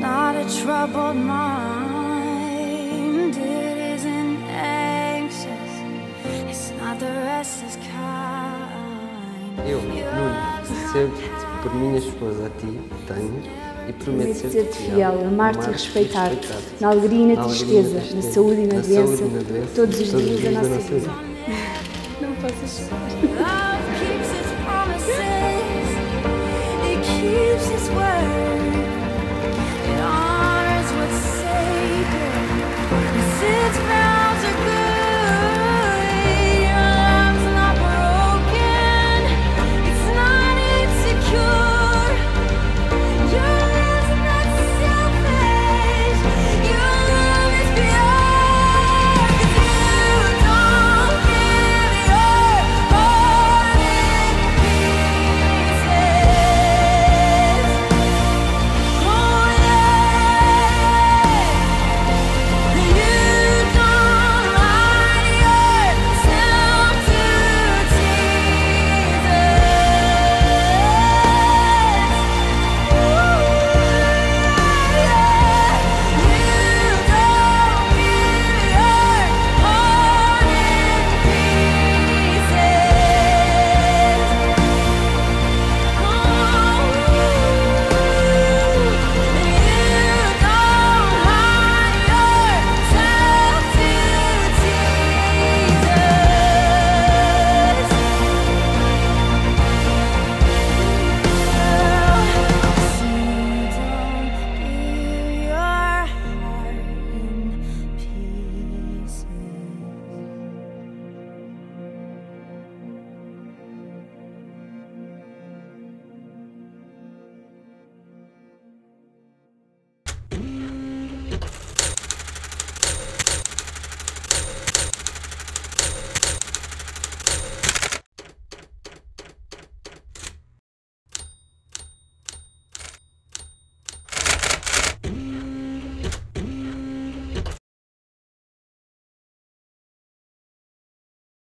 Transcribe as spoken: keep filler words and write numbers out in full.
not a troubled mind. It isn't anxious. It's not the restless kind. Eu, Nuno, sempre por minhas esposas a ti tenho e prometo ser-te fiel, amar-te e respeitar-te, na alegria e na tristeza, na saúde e na doença, todos os dias da nossa vida.